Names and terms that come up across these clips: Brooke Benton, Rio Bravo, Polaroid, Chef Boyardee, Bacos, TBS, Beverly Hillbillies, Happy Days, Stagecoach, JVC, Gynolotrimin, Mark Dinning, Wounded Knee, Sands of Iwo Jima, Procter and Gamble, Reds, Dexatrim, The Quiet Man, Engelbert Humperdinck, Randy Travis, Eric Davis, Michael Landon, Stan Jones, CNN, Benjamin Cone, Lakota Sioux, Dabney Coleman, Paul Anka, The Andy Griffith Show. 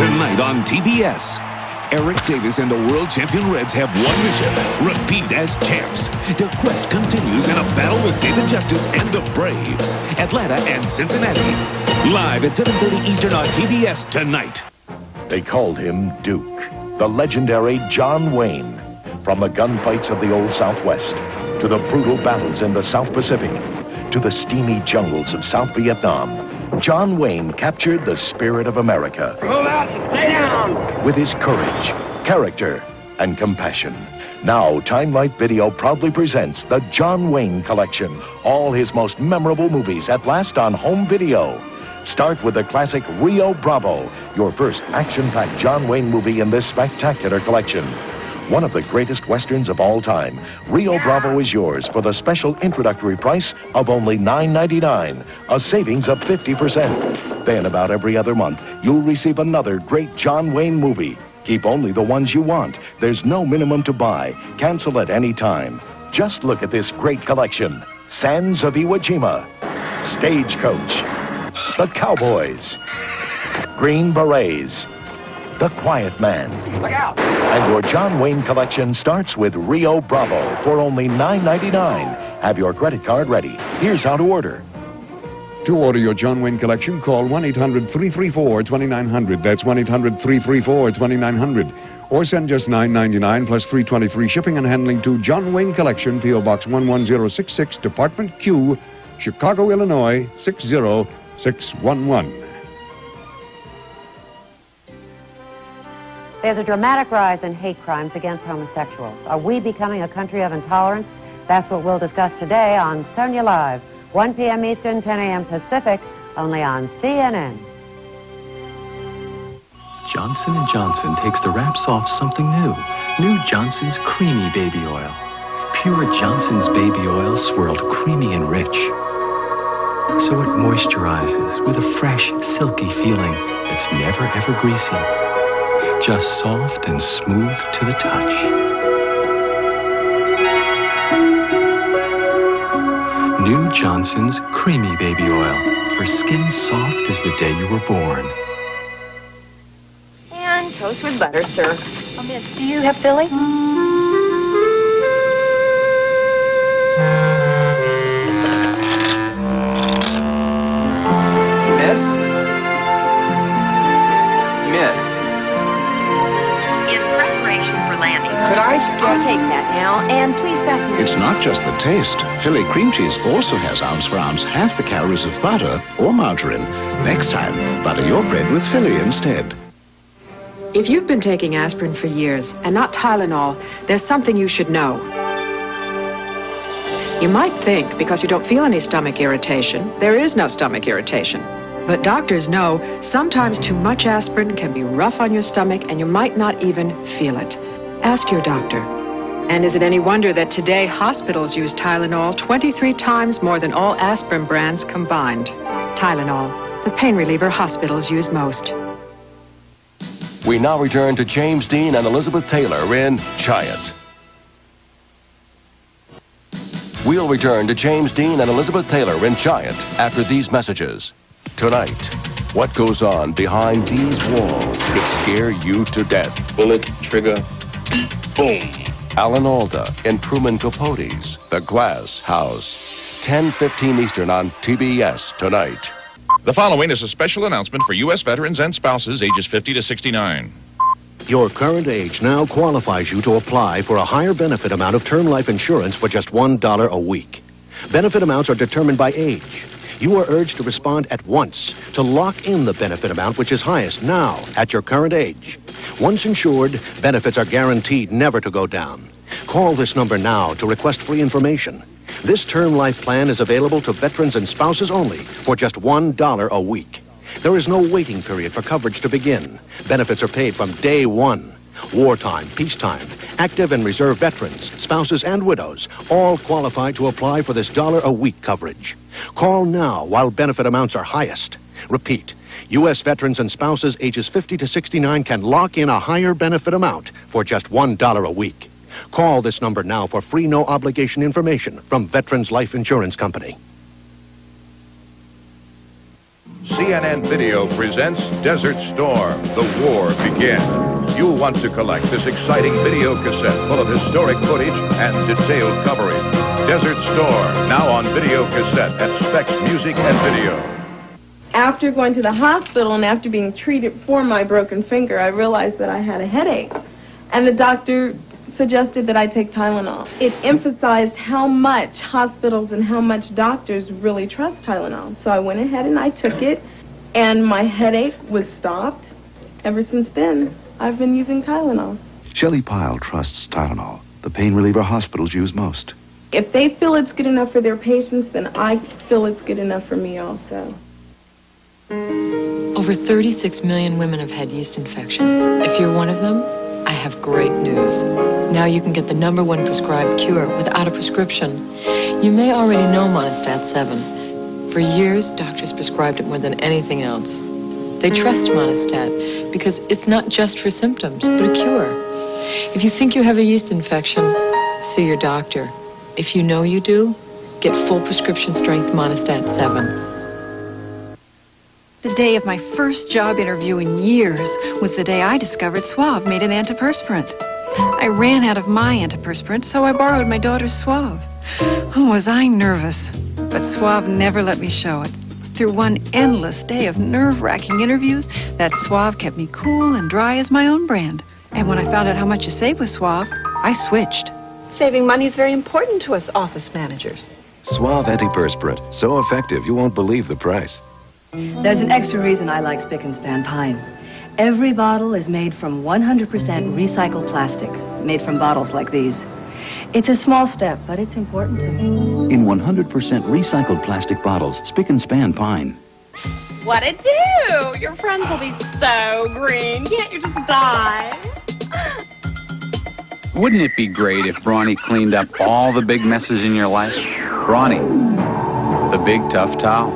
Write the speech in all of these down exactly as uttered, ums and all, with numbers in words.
Tonight on T B S, Eric Davis and the world champion Reds have one mission: repeat as champs. Their quest continues in a battle with David Justice and the Braves, Atlanta and Cincinnati. Live at seven thirty Eastern on T B S tonight. They called him Duke, the legendary John Wayne. From the gunfights of the Old Southwest, to the brutal battles in the South Pacific, to the steamy jungles of South Vietnam, John Wayne captured the spirit of America. Move out and stay down! With his courage, character, and compassion. Now, Time Life Video proudly presents the John Wayne Collection. All his most memorable movies at last on home video. Start with the classic Rio Bravo, your first action-packed John Wayne movie in this spectacular collection. One of the greatest westerns of all time, Rio Bravo is yours for the special introductory price of only nine ninety-nine, a savings of fifty percent. Then about every other month, you'll receive another great John Wayne movie. Keep only the ones you want. There's no minimum to buy. Cancel at any time. Just look at this great collection. Sands of Iwo Jima, Stagecoach, The Cowboys, Green Berets, The Quiet Man. Look out! And your John Wayne collection starts with Rio Bravo for only nine ninety-nine. Have your credit card ready. Here's how to order. To order your John Wayne collection, call one eight hundred, three three four, twenty-nine hundred. That's one eight hundred, three three four, twenty-nine hundred. Or send just nine ninety-nine plus three twenty-three shipping and handling to John Wayne Collection, P O. Box one one zero six six, Department Q, Chicago, Illinois, six zero six one one. There's a dramatic rise in hate crimes against homosexuals. Are we becoming a country of intolerance? That's what we'll discuss today on Sonya Live, one p m Eastern, ten a m Pacific, only on C N N. Johnson and Johnson takes the wraps off something new. New Johnson's Creamy Baby Oil. Pure Johnson's Baby Oil swirled creamy and rich. So it moisturizes with a fresh, silky feeling that's never, ever greasy. Just soft and smooth to the touch. New Johnson's Creamy Baby Oil. For skin soft as the day you were born. And toast with butter, sir. Oh, miss, do you have Philly? Miss? I'll take that now, and please fasten your... It's not just the taste. Philly cream cheese also has ounce for ounce half the calories of butter or margarine. Next time, butter your bread with Philly instead. If you've been taking aspirin for years, and not Tylenol, there's something you should know. You might think, because you don't feel any stomach irritation, there is no stomach irritation. But doctors know sometimes too much aspirin can be rough on your stomach, and you might not even feel it. Ask your doctor. And is it any wonder that today hospitals use Tylenol twenty-three times more than all aspirin brands combined? Tylenol, the pain reliever hospitals use most. We now return to James Dean and Elizabeth Taylor in Giant. We'll return to James Dean and Elizabeth Taylor in Giant after these messages. Tonight, what goes on behind these walls could scare you to death. Bullet, trigger, boom. Alan Alda in Truman Capote's The Glass House. ten fifteen Eastern on T B S tonight. The following is a special announcement for U S veterans and spouses ages fifty to sixty-nine. Your current age now qualifies you to apply for a higher benefit amount of term life insurance for just one dollar a week. Benefit amounts are determined by age. You are urged to respond at once to lock in the benefit amount which is highest now at your current age. Once insured, benefits are guaranteed never to go down. Call this number now to request free information. This term life plan is available to veterans and spouses only for just one dollar a week. There is no waiting period for coverage to begin. Benefits are paid from day one. Wartime, peacetime, active and reserve veterans, spouses and widows all qualify to apply for this dollar a week coverage. Call now while benefit amounts are highest. Repeat, U S veterans and spouses ages fifty to sixty-nine can lock in a higher benefit amount for just one dollar a week. Call this number now for free no-obligation information from Veterans Life Insurance Company. C N N Video presents Desert Storm, The War Begins. You'll want to collect this exciting video cassette full of historic footage and detailed coverage. Desert Storm, now on video cassette at Specs Music and Video. After going to the hospital and after being treated for my broken finger, I realized that I had a headache. And the doctor suggested that I take Tylenol. It emphasized how much hospitals and how much doctors really trust Tylenol. So I went ahead and I took it, and my headache was stopped. Ever since then, I've been using Tylenol. Shelley Pyle trusts Tylenol, the pain reliever hospitals use most. If they feel it's good enough for their patients, then I feel it's good enough for me also. Over thirty-six million women have had yeast infections. If you're one of them, I have great news. Now you can get the number one prescribed cure without a prescription. You may already know Monistat seven. For years, doctors prescribed it more than anything else. They trust Monistat because it's not just for symptoms, but a cure. If you think you have a yeast infection, see your doctor. If you know you do, get full prescription strength Monistat seven. The day of my first job interview in years was the day I discovered Suave made an antiperspirant. I ran out of my antiperspirant, so I borrowed my daughter's Suave. Oh, was I nervous. But Suave never let me show it. Through one endless day of nerve-wracking interviews, that Suave kept me cool and dry as my own brand. And when I found out how much you save with Suave, I switched. Saving money is very important to us office managers. Suave antiperspirant, so effective you won't believe the price. There's an extra reason I like Spick and Span Pine. Every bottle is made from one hundred percent recycled plastic, made from bottles like these. It's a small step, but it's important to me. In one hundred percent recycled plastic bottles, Spick and Span Pine. What it do? Your friends will be so green. Can't you just die? Wouldn't it be great if Brawny cleaned up all the big messes in your life? Brawny, the big tough towel.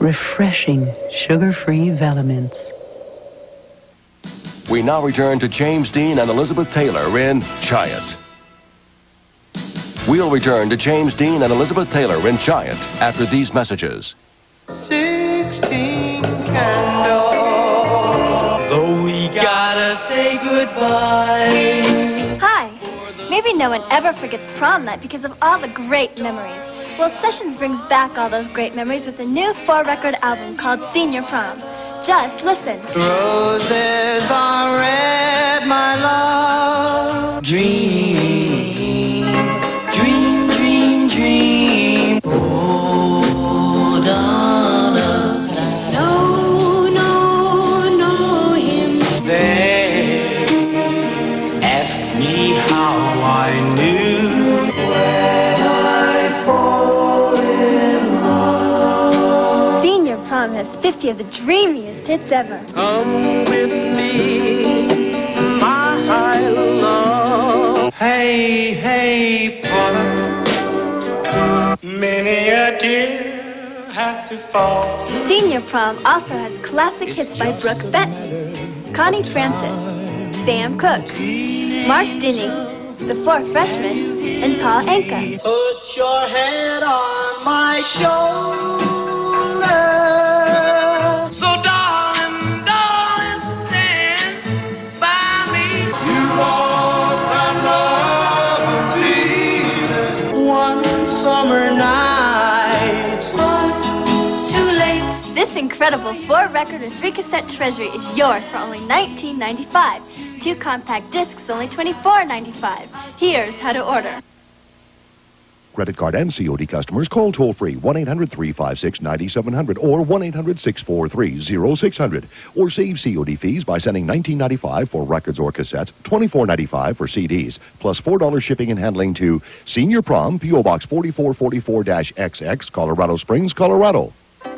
Refreshing, sugar-free Velamins. We now return to James Dean and Elizabeth Taylor in Giant. We'll return to James Dean and Elizabeth Taylor in Giant after these messages. Sixteen candles, though we gotta say goodbye. Hi. Maybe no one ever forgets prom night because of all the great memories. Well, Sessions brings back all those great memories with a new four-record album called Senior Prom. Just listen. Roses are red, my love. Dream, dream, dream, dream. Oh, Donna. No, no, no, him. They asked me how I knew where I fall. Has fifty of the dreamiest hits ever. Come with me, my high love. Hey, hey, Paula. Many a deer have to fall. Senior Prom also has classic hits by Brooke Benton, Connie Francis, Sam Cooke, Mark Dinning, the four freshmen, and Paul Anka. Put your head on my shoulder. So darling, darling, stand by me. You lost my love feeling one summer night. But too late. This incredible four-record and three-cassette treasury is yours for only nineteen ninety-five. Two compact discs, only twenty-four ninety-five. Here's how to order. Credit card and C O D customers call toll-free one eight hundred, three five six, nine seven zero zero or one eight hundred, six four three, oh six hundred. Or save C O D fees by sending nineteen ninety-five dollars for records or cassettes, twenty-four ninety-five dollars for C Ds, plus four dollars shipping and handling to Senior Prom, P O Box forty-four forty-four X X, Colorado Springs, Colorado.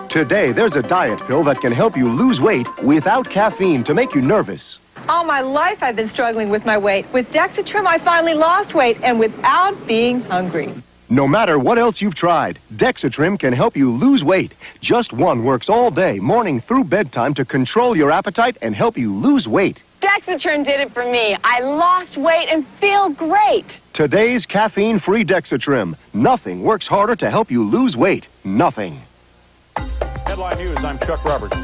Today, there's a diet pill that can help you lose weight without caffeine to make you nervous. All my life, I've been struggling with my weight. With Dexatrim, I finally lost weight and without being hungry. No matter what else you've tried, Dexatrim can help you lose weight. Just one works all day, morning through bedtime, to control your appetite and help you lose weight. Dexatrin did it for me. I lost weight and feel great. Today's caffeine-free Dexatrin. Nothing works harder to help you lose weight. Nothing. Headline News, I'm Chuck Roberts.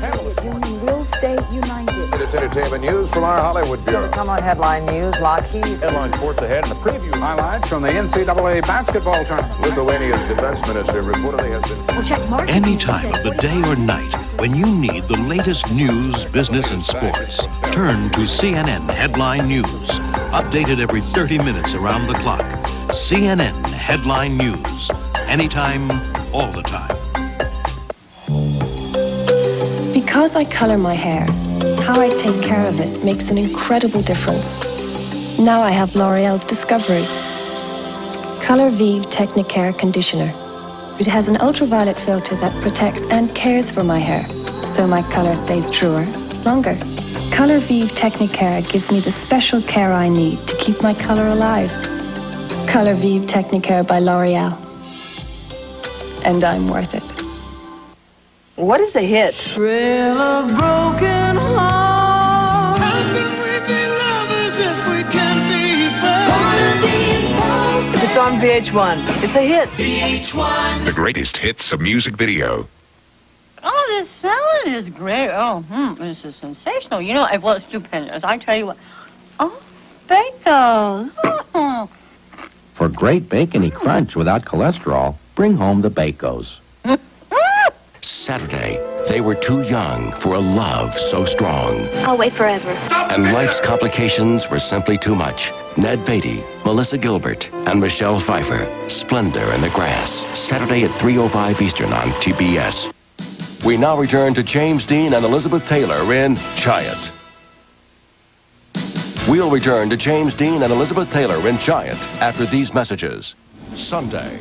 Union will stay united. It's entertainment news from our Hollywood Bureau. Come on, Headline News, Lockheed. Headline sports ahead and a preview highlights from the N C double A basketball tournament. Lithuania's defense minister reportedly has been... We'll check Mark. Any time of the day or night when you need the latest news, business, and sports, turn to C N N Headline News. Updated every thirty minutes around the clock. C N N Headline News. Anytime, all the time. Because I color my hair, how I take care of it makes an incredible difference. Now I have L'Oreal's Discovery Color Vive Technicare Conditioner. It has an ultraviolet filter that protects and cares for my hair, so my color stays truer, longer. Color Vive Technicare gives me the special care I need to keep my color alive. Color Vive Technicare by L'Oreal. And I'm worth it. What is a hit? Thrill of broken heart. How can we be lovers if we can be friends? If it's on V H one, it's a hit. V H one. The greatest hits of music video. Oh, this salad is great. Oh, hmm, this is sensational. You know, well, it's stupendous. I tell you what. Oh, bacon. Oh. For great bacony crunch without cholesterol, bring home the Bacos. Saturday, they were too young for a love so strong. I'll wait forever. And life's complications were simply too much. Ned Beatty, Melissa Gilbert, and Michelle Pfeiffer. Splendor in the Grass. Saturday at three oh five Eastern on T B S. We now return to James Dean and Elizabeth Taylor in Giant. We'll return to James Dean and Elizabeth Taylor in Giant after these messages. Sunday.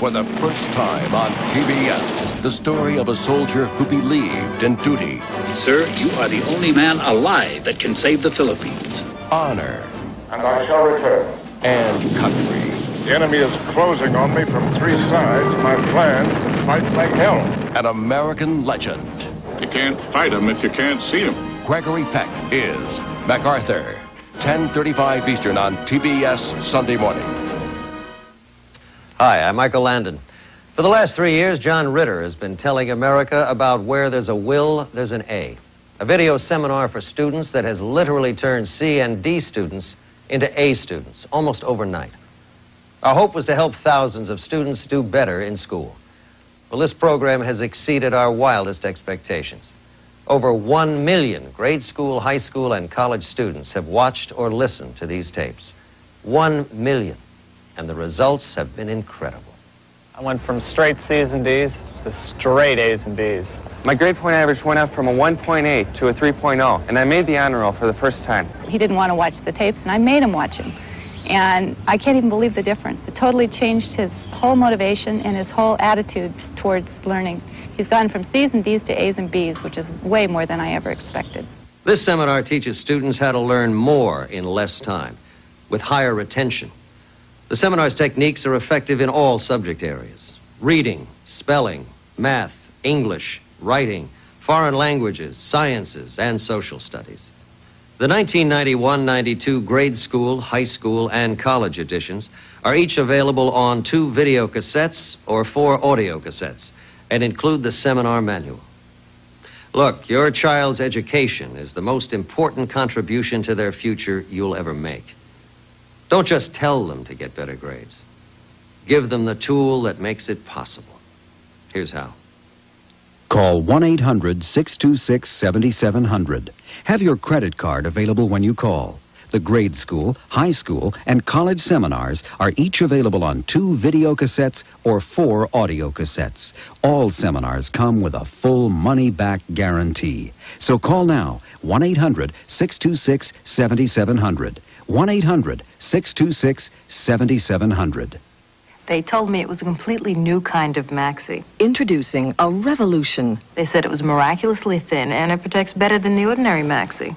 For the first time on T B S, the story of a soldier who believed in duty. Sir, you are the only man alive that can save the Philippines. Honor. And I shall return. And country. The enemy is closing on me from three sides. My plan can fight like hell. An American legend. You can't fight him if you can't see him. Gregory Peck is MacArthur. ten thirty-five Eastern on T B S Sunday morning. Hi, I'm Michael Landon. For the last three years, John Ritter has been telling America about where there's a will, there's an A. A video seminar for students that has literally turned C and D students into A students, almost overnight. Our hope was to help thousands of students do better in school. Well, this program has exceeded our wildest expectations. Over one million grade school, high school, and college students have watched or listened to these tapes. One million. And the results have been incredible. I went from straight C's and D's to straight A's and B's. My grade point average went up from a one point eight to a three point oh, and I made the honor roll for the first time. He didn't want to watch the tapes, and I made him watch them. And I can't even believe the difference. It totally changed his whole motivation and his whole attitude towards learning. He's gone from C's and D's to A's and B's, which is way more than I ever expected. This seminar teaches students how to learn more in less time, with higher retention. The seminar's techniques are effective in all subject areas. Reading, spelling, math, English, writing, foreign languages, sciences, and social studies. The nineteen ninety-one ninety-two grade school, high school, and college editions are each available on two video cassettes or four audio cassettes and include the seminar manual. Look, your child's education is the most important contribution to their future you'll ever make. Don't just tell them to get better grades. Give them the tool that makes it possible. Here's how. Call one eight hundred, six two six, seven seven zero zero. Have your credit card available when you call. The grade school, high school, and college seminars are each available on two video cassettes or four audio cassettes. All seminars come with a full money-back guarantee. So call now, one eight hundred, six two six, seven seven zero zero. one eight hundred, six two six, seven seven zero zero. They told me it was a completely new kind of maxi. Introducing a revolution. They said it was miraculously thin and it protects better than the ordinary maxi.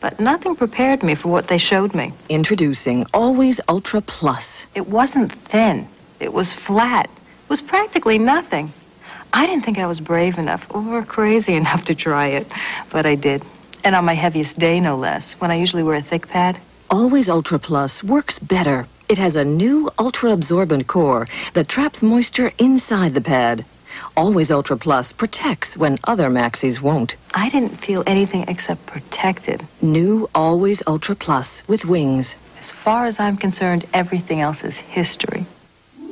But nothing prepared me for what they showed me. Introducing Always Ultra Plus. It wasn't thin. It was flat. It was practically nothing. I didn't think I was brave enough or crazy enough to try it, but I did. And on my heaviest day, no less, when I usually wear a thick pad. Always Ultra Plus works better. It has a new ultra-absorbent core that traps moisture inside the pad. Always Ultra Plus protects when other maxis won't. I didn't feel anything except protected. New Always Ultra Plus with wings. As far as I'm concerned, everything else is history.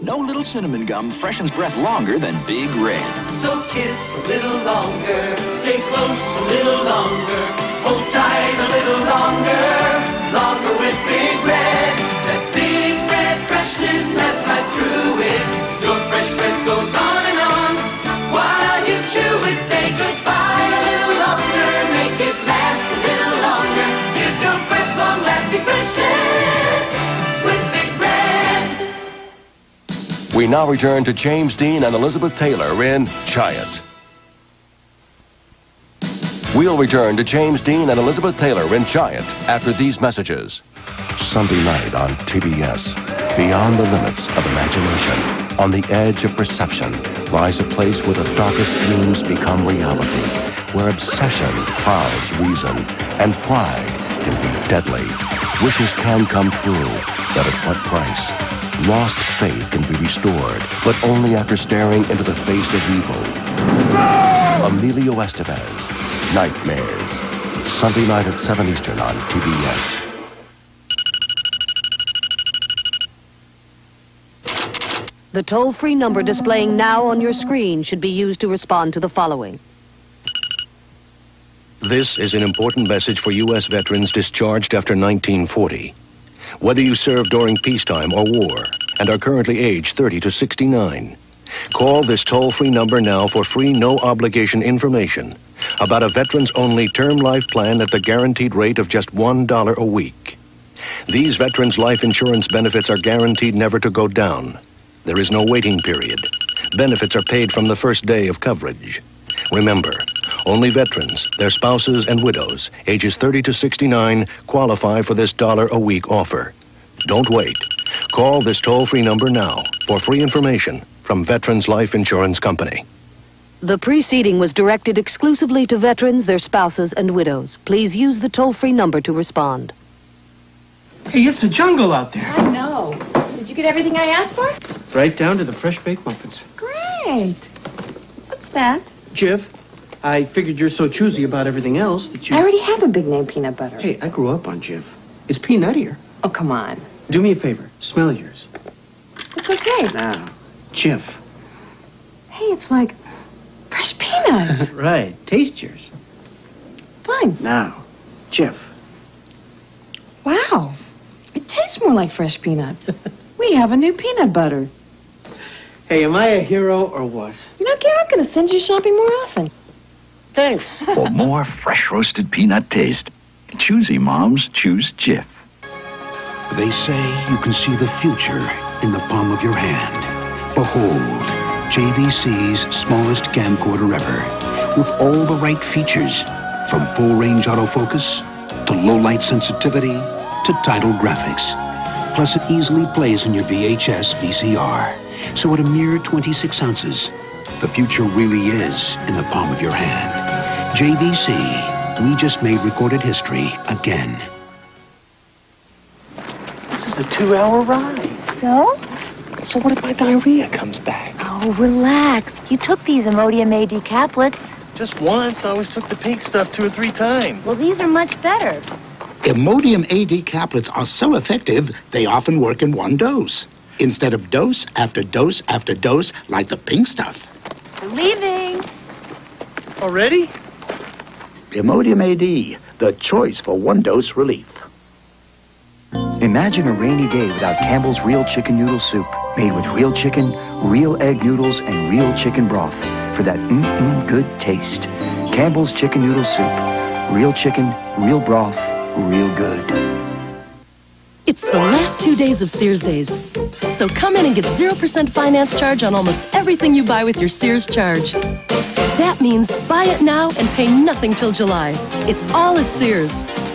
No little cinnamon gum freshens breath longer than Big Red. So kiss a little longer, stay close a little longer, hold tight a little longer, longer with Big Red. That Big Red freshness lasts right through it. Your fresh breath goes on and on. While you chew it, say goodbye a little longer, make it last a little longer. Give your breath long-lasting freshness with Big Red. We now return to James Dean and Elizabeth Taylor in Giant. We'll return to James Dean and Elizabeth Taylor in Giant after these messages. Sunday night on T B S, beyond the limits of imagination, on the edge of perception, lies a place where the darkest dreams become reality, where obsession clouds reason, and pride can be deadly. Wishes can come true, but at what price? Lost faith can be restored, but only after staring into the face of evil. No! Emilio Estevez, Nightmares. Sunday night at seven Eastern on T B S. The toll-free number displaying now on your screen should be used to respond to the following. This is an important message for U S veterans discharged after nineteen forty. Whether you served during peacetime or war and are currently aged thirty to sixty-nine, call this toll-free number now for free, no-obligation information about a veterans-only term life plan at the guaranteed rate of just one dollar a week. These veterans' life insurance benefits are guaranteed never to go down. There is no waiting period. Benefits are paid from the first day of coverage. Remember, only veterans, their spouses, and widows, ages thirty to sixty-nine, qualify for this dollar a week offer. Don't wait. Call this toll-free number now for free information from Veterans Life Insurance Company. The preceding was directed exclusively to veterans, their spouses, and widows. Please use the toll-free number to respond. Hey, it's a jungle out there. I know. Did you get everything I asked for? Right down to the fresh baked muffins. Great. What's that? Jif, I figured you're so choosy about everything else that you... I already have a big name peanut butter. Hey, I grew up on Jif. It's peanuttier. Oh, come on. Do me a favor. Smell yours. It's okay. Now, Jif. Hey, it's like fresh peanuts. Right. Taste yours. Fine. Now, Jif. Wow. It tastes more like fresh peanuts. We have a new peanut butter. Hey, am I a hero or what? You know, Gary, I'm going to send you shopping more often. Thanks. For more fresh roasted peanut taste, choosy moms choose Jif. They say you can see the future in the palm of your hand. Behold, J V C's smallest camcorder ever, with all the right features, from full-range autofocus to low-light sensitivity to tidal graphics. Plus, it easily plays in your V H S V C R. So at a mere twenty-six ounces, the future really is in the palm of your hand. J V C, we just made recorded history again. This is a two-hour ride. So? So what if my diarrhea comes back? Oh, relax. You took these Imodium A D caplets. Just once. I always took the pink stuff two or three times. Well, these are much better. Imodium A D caplets are so effective, they often work in one dose, instead of dose after dose after dose, like the pink stuff. I'm leaving. Already? Imodium A D, the choice for one-dose relief. Imagine a rainy day without Campbell's Real Chicken Noodle Soup, made with real chicken, real egg noodles, and real chicken broth, for that mm-mm good taste. Campbell's Chicken Noodle Soup. Real chicken, real broth, real good. It's the last two days of Sears Days. So come in and get zero percent finance charge on almost everything you buy with your Sears charge. That means buy it now and pay nothing till July. It's all at Sears.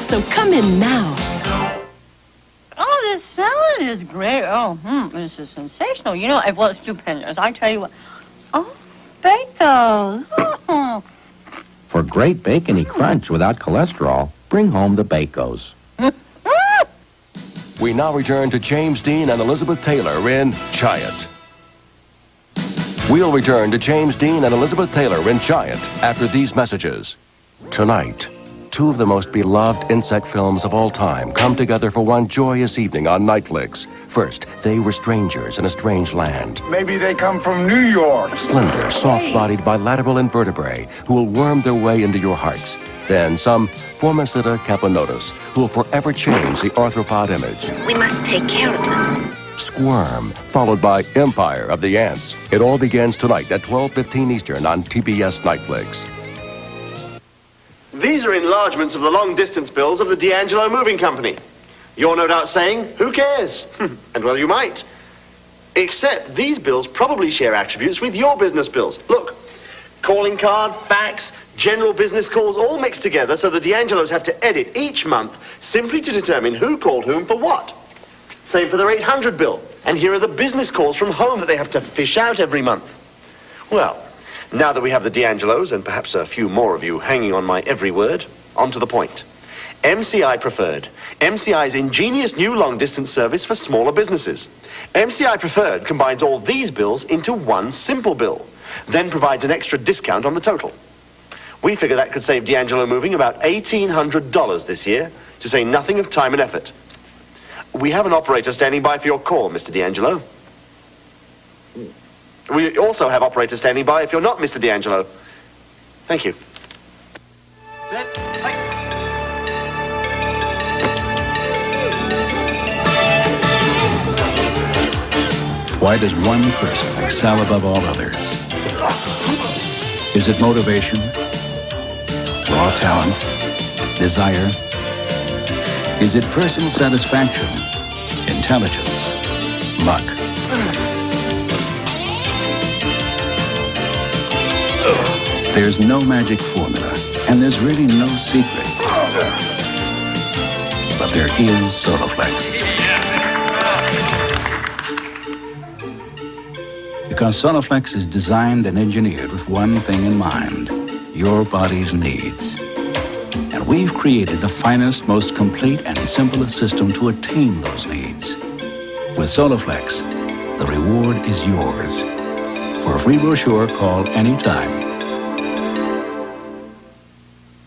So come in now. Oh, this salad is great. Oh, hmm, this is sensational. You know, it was stupendous. I tell you what. Oh, baked those. Oh. For great bacony crunch without cholesterol, bring home the Bacos. We now return to James Dean and Elizabeth Taylor in Giant. We'll return to James Dean and Elizabeth Taylor in Giant after these messages. Tonight, two of the most beloved insect films of all time come together for one joyous evening on Nightflix. First, they were strangers in a strange land. Maybe they come from New York. Slender, soft-bodied bilateral invertebrae who will worm their way into your hearts. Then some Formicida capanotus who will forever change the arthropod image. We must take care of them. Squirm, followed by Empire of the Ants. It all begins tonight at twelve fifteen Eastern on T B S Nightflix. These are enlargements of the long-distance bills of the D'Angelo Moving Company. You're no doubt saying, who cares? And well, you might. Except these bills probably share attributes with your business bills. Look, calling card, fax, general business calls, all mixed together so the D'Angelos have to edit each month simply to determine who called whom for what. Same for their eight hundred bill. And here are the business calls from home that they have to fish out every month. Well, now that we have the D'Angelos, and perhaps a few more of you hanging on my every word, on to the point. M C I Preferred. M C I's ingenious new long-distance service for smaller businesses. M C I Preferred combines all these bills into one simple bill, then provides an extra discount on the total. We figure that could save D'Angelo Moving about eighteen hundred dollars this year, to say nothing of time and effort. We have an operator standing by for your call, Mister D'Angelo. We also have operators standing by if you're not Mister D'Angelo. Thank you. Sit tight. Why does one person excel above all others? Is it motivation? Raw talent? Desire? Is it personal satisfaction? Intelligence? Luck? There's no magic formula, and there's really no secret. But there is Sodaflex. Because Solaflex is designed and engineered with one thing in mind, your body's needs. And we've created the finest, most complete, and simplest system to attain those needs. With Solaflex, the reward is yours. For a free brochure, call anytime.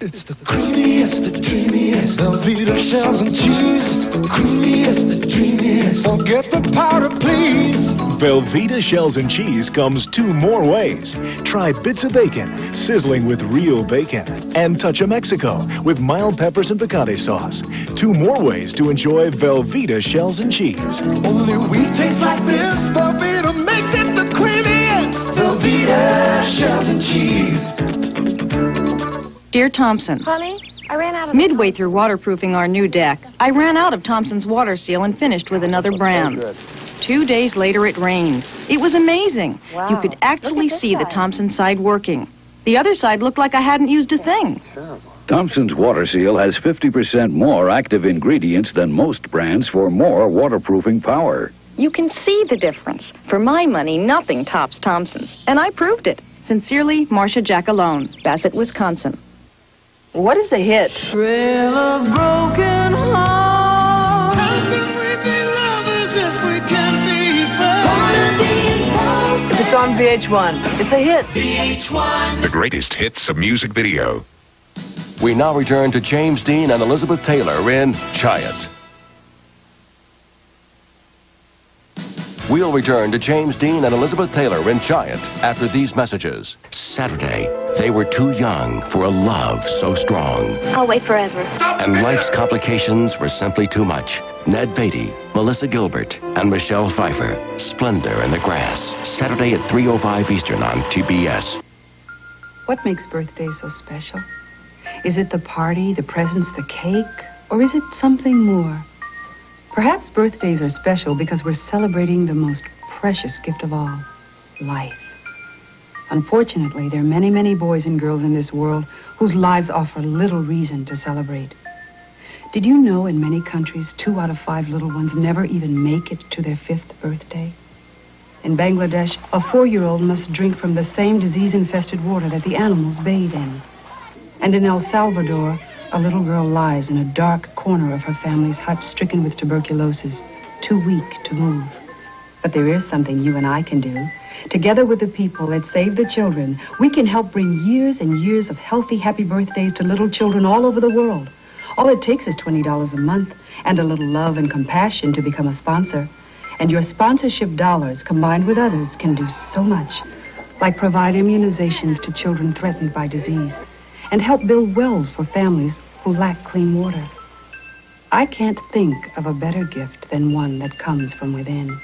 It's the creamiest, the dreamiest, Velveeta shells and cheese. It's the creamiest, the dreamiest, so get the powder, please. Velveeta Shells and Cheese comes two more ways. Try bits of bacon, sizzling with real bacon, and touch of Mexico with mild peppers and picante sauce. Two more ways to enjoy Velveeta Shells and Cheese. Only we taste like this. Velveeta makes it the creamiest. Velveeta Shells and Cheese. Dear Thompson. Honey? I ran out of midway through waterproofing our new deck, I ran out of Thompson's water seal and finished with another brand. So two days later, it rained. It was amazing. Wow. You could actually see side. the Thompson side working. The other side looked like I hadn't used a thing. Thompson's Water Seal has fifty percent more active ingredients than most brands for more waterproofing power. You can see the difference. For my money, nothing tops Thompson's, and I proved it. Sincerely, Marcia Jacalone, Bassett, Wisconsin. What is a hit? Thrill of broken heart. It's on V H one. It's a hit. V H one. The greatest hits of music video. We now return to James Dean and Elizabeth Taylor in Giant. We'll return to James Dean and Elizabeth Taylor in Giant after these messages. Saturday, they were too young for a love so strong. I'll wait forever. And life's complications were simply too much. Ned Beatty, Melissa Gilbert, and Michelle Pfeiffer. Splendor in the Grass. Saturday at three oh five Eastern on T B S. What makes birthdays so special? Is it the party, the presents, the cake, or is it something more? Perhaps birthdays are special because we're celebrating the most precious gift of all, life. Unfortunately, there are many, many boys and girls in this world whose lives offer little reason to celebrate. Did you know in many countries, two out of five little ones never even make it to their fifth birthday? In Bangladesh, a four-year-old must drink from the same disease-infested water that the animals bathe in. And in El Salvador, a little girl lies in a dark corner of her family's hut, stricken with tuberculosis, too weak to move. But there is something you and I can do. Together with the people that Save the Children, we can help bring years and years of healthy, happy birthdays to little children all over the world. All it takes is twenty dollars a month and a little love and compassion to become a sponsor. And your sponsorship dollars, combined with others, can do so much, like provide immunizations to children threatened by disease and help build wells for families who lack clean water. I can't think of a better gift than one that comes from within.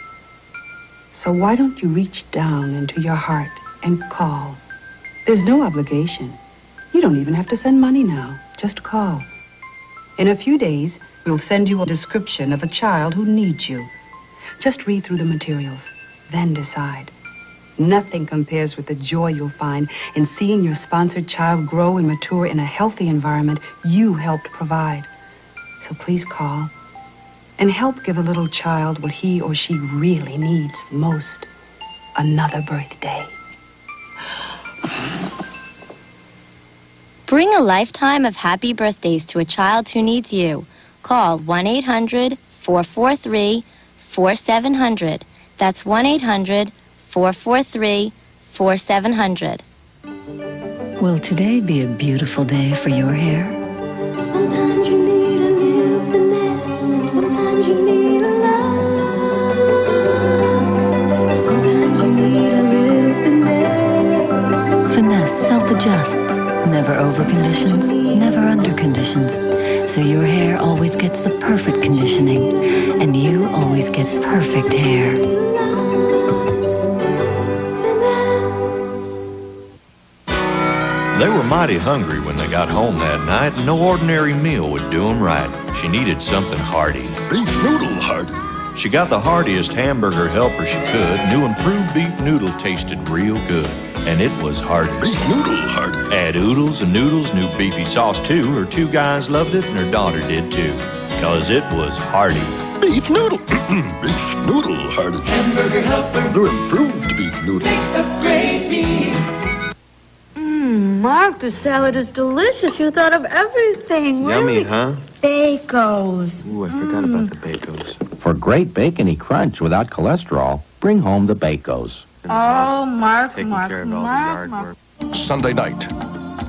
So why don't you reach down into your heart and call? There's no obligation. You don't even have to send money now. Just call. In a few days, we'll send you a description of a child who needs you. Just read through the materials, then decide. Nothing compares with the joy you'll find in seeing your sponsored child grow and mature in a healthy environment you helped provide. So please call. And help give a little child what he or she really needs the most. Another birthday. Bring a lifetime of happy birthdays to a child who needs you. Call one eight hundred, four four three, four seven zero zero. That's one eight hundred, four four three, four seven zero zero. Will today be a beautiful day for your hair? Sometimes you need Sometimes you need a lot. Sometimes you need a little finesse. Finesse self-adjusts, never over-conditions, never under-conditions. So your hair always gets the perfect conditioning, and you always get perfect hair. They were mighty hungry when they got home that night, and no ordinary meal would do them right. She needed something hearty. Beef noodle hearty. She got the heartiest hamburger helper she could. New improved beef noodle tasted real good, and it was hearty. Beef noodle hearty. Add oodles and noodles, new beefy sauce too. Her two guys loved it, and her daughter did too, because it was hearty. Beef noodle. Beef noodle hearty. Hamburger helper. New improved beef noodle. Makes up great beef. Mark, the salad is delicious. You thought of everything. Yummy, really? Huh? Bacos. Ooh, I forgot mm. about the Bacos. For great bacony crunch without cholesterol, bring home the Bacos. The oh, Mark, Taking Mark, care of all Mark, the yard Mark. Sunday night,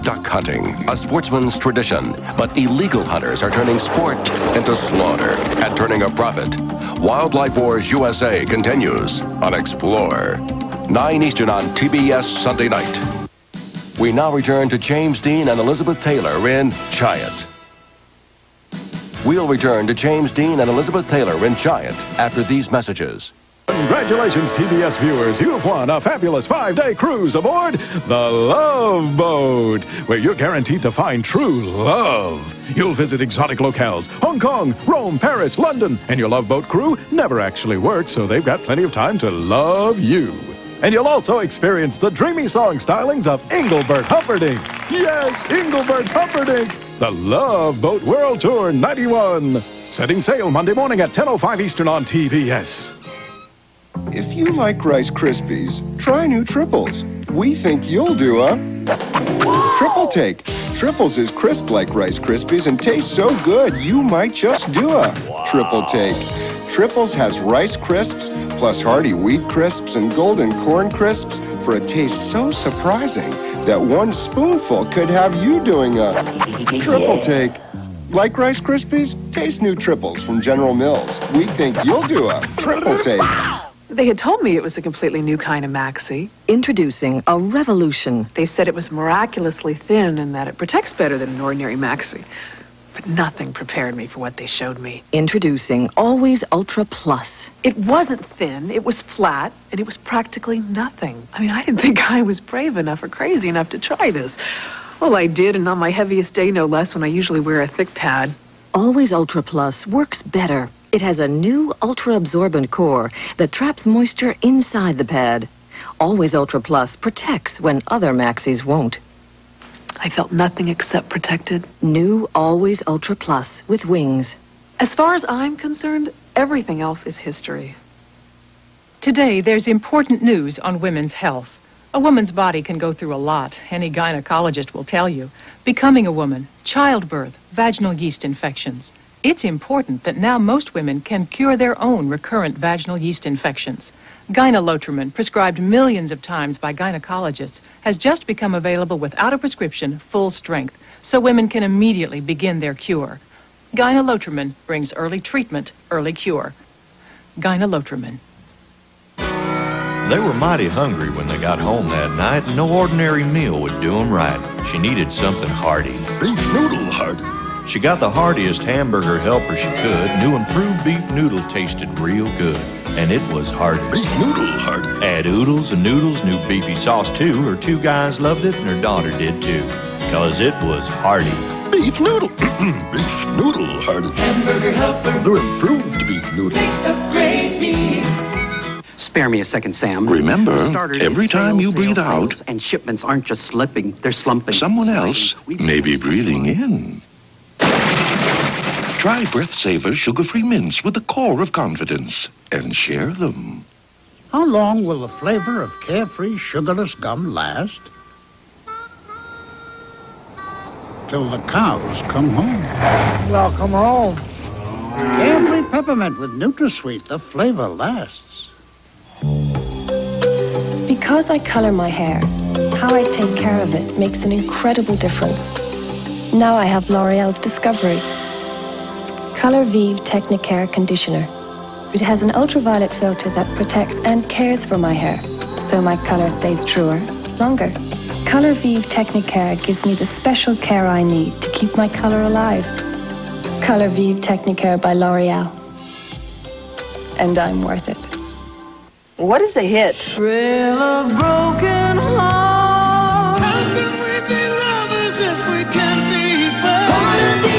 duck hunting, a sportsman's tradition. But illegal hunters are turning sport into slaughter and turning a profit. Wildlife Wars U S A continues on Explore. nine Eastern on T B S Sunday night. We now return to James Dean and Elizabeth Taylor in Giant. We'll return to James Dean and Elizabeth Taylor in Giant after these messages. Congratulations, T B S viewers. You have won a fabulous five-day cruise aboard The Love Boat, where you're guaranteed to find true love. You'll visit exotic locales, Hong Kong, Rome, Paris, London, and your Love Boat crew never actually works, so they've got plenty of time to love you. And you'll also experience the dreamy song stylings of Engelbert Humperdinck. Yes, Engelbert Humperdinck. The Love Boat World Tour ninety-one. Setting sail Monday morning at ten oh five Eastern on T B S. If you like Rice Krispies, try new Triples. We think you'll do a triple take. Triples is crisp like Rice Krispies and tastes so good you might just do a wow. triple take. Triples has Rice Crisps, plus hearty wheat crisps and golden corn crisps for a taste so surprising that one spoonful could have you doing a triple take. Like Rice Krispies, taste new Triples from General Mills. We think you'll do a triple take. They had told me it was a completely new kind of maxi. Introducing a revolution. They said it was miraculously thin and that it protects better than an ordinary maxi. But nothing prepared me for what they showed me. Introducing Always Ultra Plus. It wasn't thin, it was flat, and it was practically nothing. I mean, I didn't think I was brave enough or crazy enough to try this. Well, I did, and on my heaviest day, no less, when I usually wear a thick pad. Always Ultra Plus works better. It has a new ultra-absorbent core that traps moisture inside the pad. Always Ultra Plus protects when other maxis won't. I felt nothing except protected. New Always Ultra Plus with wings. As far as I'm concerned, everything else is history. Today, there's important news on women's health. A woman's body can go through a lot. Any gynecologist will tell you. Becoming a woman, childbirth, vaginal yeast infections. It's important that now most women can cure their own recurrent vaginal yeast infections. Gynolotrimin, prescribed millions of times by gynecologists, has just become available without a prescription, full strength, so women can immediately begin their cure. Gynolotrimin brings early treatment, early cure. Gynolotrimin. They were mighty hungry when they got home that night, and no ordinary meal would do them right. She needed something hearty. Beef noodle hearty. She got the heartiest hamburger helper she could. New improved beef noodle tasted real good, and it was hearty. Beef noodle hearty. Add oodles and noodles, new beefy sauce too. Her two guys loved it, and her daughter did too, because it was hearty. Beef noodle. Beef noodle hearty. Hamburger helper. New improved beef noodle. Makes up great beef. Spare me a second, Sam. Remember, Starters every time sales, you breathe sales, out... Sales, and shipments aren't just slipping, they're slumping. Someone sliding. else We've may be breathing in. Try Breath Saver sugar-free mints with the core of confidence and share them. How long will the flavor of carefree sugarless gum last? Till the cows come home. Welcome home. Carefree peppermint with NutraSweet, the flavor lasts. Because I color my hair, how I take care of it makes an incredible difference. Now I have L'Oreal's Discovery Color Vive Technicare Conditioner. It has an ultraviolet filter that protects and cares for my hair, so my color stays truer, longer. Color Vive Technicare gives me the special care I need to keep my color alive. Color Vive Technicare by L'Oreal. And I'm worth it. What is a hit? Thrill of broken heart. How can we be lovers if we can't be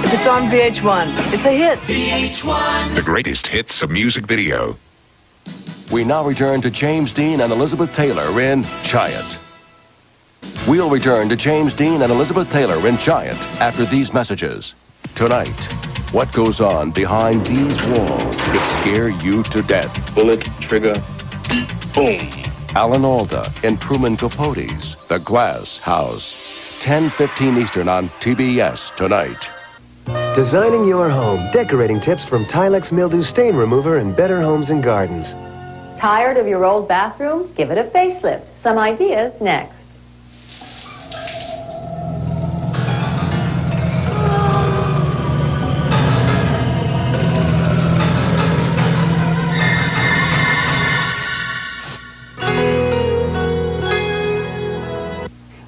both? It's on V H one. It's a hit. V H one. The greatest hits of music video. We now return to James Dean and Elizabeth Taylor in Giant. We'll return to James Dean and Elizabeth Taylor in Giant after these messages. Tonight, what goes on behind these walls could scare you to death. Bullet, trigger, boom. Alan Alda in Truman Capote's The Glass House. ten fifteen Eastern on T B S tonight. Designing your home. Decorating tips from Tilex Mildew Stain Remover and Better Homes and Gardens. Tired of your old bathroom? Give it a facelift. Some ideas next.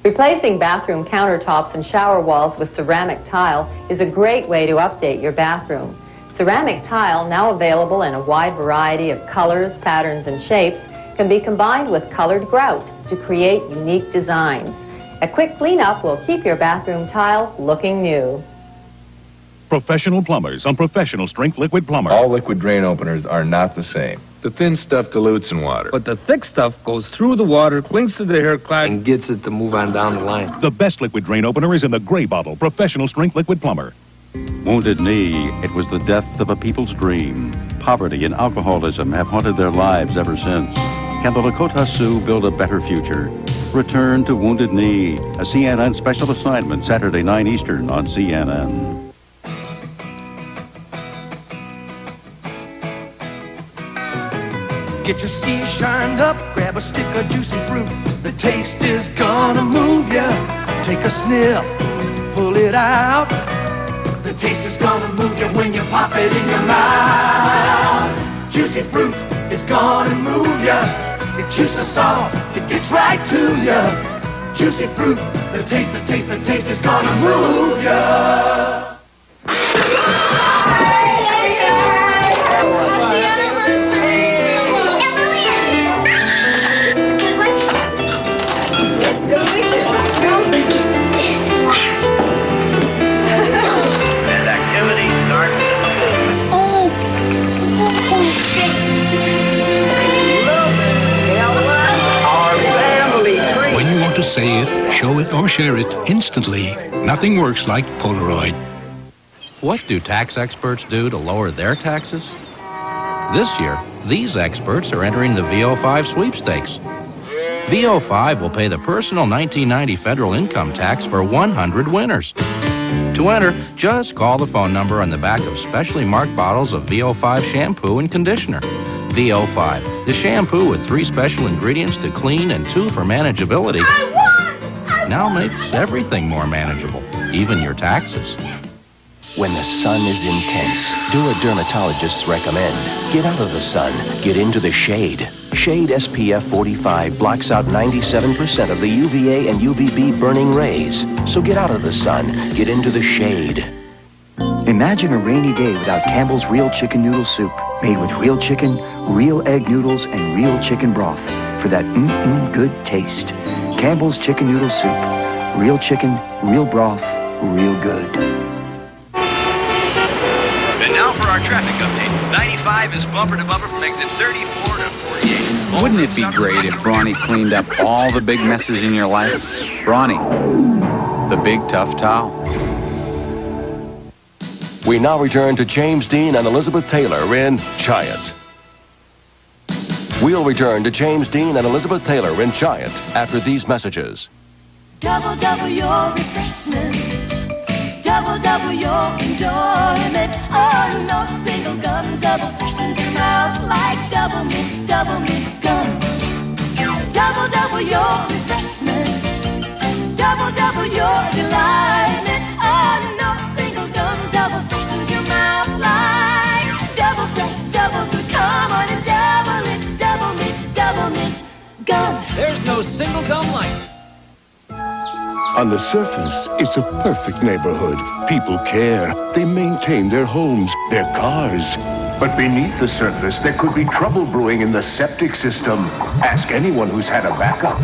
Replacing bathroom countertops and shower walls with ceramic tile is a great way to update your bathroom. Ceramic tile, now available in a wide variety of colors, patterns, and shapes, can be combined with colored grout to create unique designs. A quick cleanup will keep your bathroom tile looking new. Professional plumbers on Professional Strength Liquid Plumber. All liquid drain openers are not the same. The thin stuff dilutes in water, but the thick stuff goes through the water, clings to the hair cloud, and gets it to move on down the line. The best liquid drain opener is in the gray bottle Professional Strength Liquid Plumber. Wounded Knee. It was the death of a people's dream. Poverty and alcoholism have haunted their lives ever since. Can the Lakota Sioux build a better future? Return to Wounded Knee, a C N N special assignment, Saturday nine Eastern on C N N. Get your skis shined up, grab a stick of juicy fruit. The taste is gonna move ya. Take a sniff, pull it out. The taste is gonna move ya when you pop it in your mouth. Juicy fruit is gonna move ya. It juices all, it gets right to ya. Juicy fruit, the taste, the taste, the taste is gonna move ya. Say it, show it, or share it instantly. Nothing works like Polaroid. What do tax experts do to lower their taxes? This year, these experts are entering the V O five sweepstakes. V O five will pay the personal nineteen ninety federal income tax for one hundred winners. To enter, just call the phone number on the back of specially marked bottles of V O five shampoo and conditioner. V O five, the shampoo with three special ingredients to clean and two for manageability, I won! I now won! Makes everything more manageable, even your taxes. When the sun is intense, do what dermatologists recommend. Get out of the sun. Get into the shade. Shade S P F forty-five blocks out ninety-seven percent of the U V A and U V B burning rays. So get out of the sun. Get into the shade. Imagine a rainy day without Campbell's Real Chicken Noodle Soup. Made with real chicken, real egg noodles, and real chicken broth. For that mm-mm good taste. Campbell's Chicken Noodle Soup. Real chicken, real broth, real good. For our traffic update, ninety-five is bumper to bumper from exit thirty-four to forty-eight. Wouldn't it be great if Brawny cleaned up all the big messes in your life? Brawny, the big tough towel. We now return to James Dean and Elizabeth Taylor in Giant. We'll return to James Dean and Elizabeth Taylor in Giant after these messages. Double, double your refreshments. Double, double your enjoyment. Oh, no single gum. Double freshens your mouth like double mint, double mint gum. Double, double your refreshment. Double, double your delightment. Oh, no single gum. Double freshens your mouth like double fresh, double good. Come on and double it. Double mint, double mint gum. There's no single gum like it. On the surface, it's a perfect neighborhood. People care. They maintain their homes, their cars. But beneath the surface, there could be trouble brewing in the septic system. Ask anyone who's had a backup.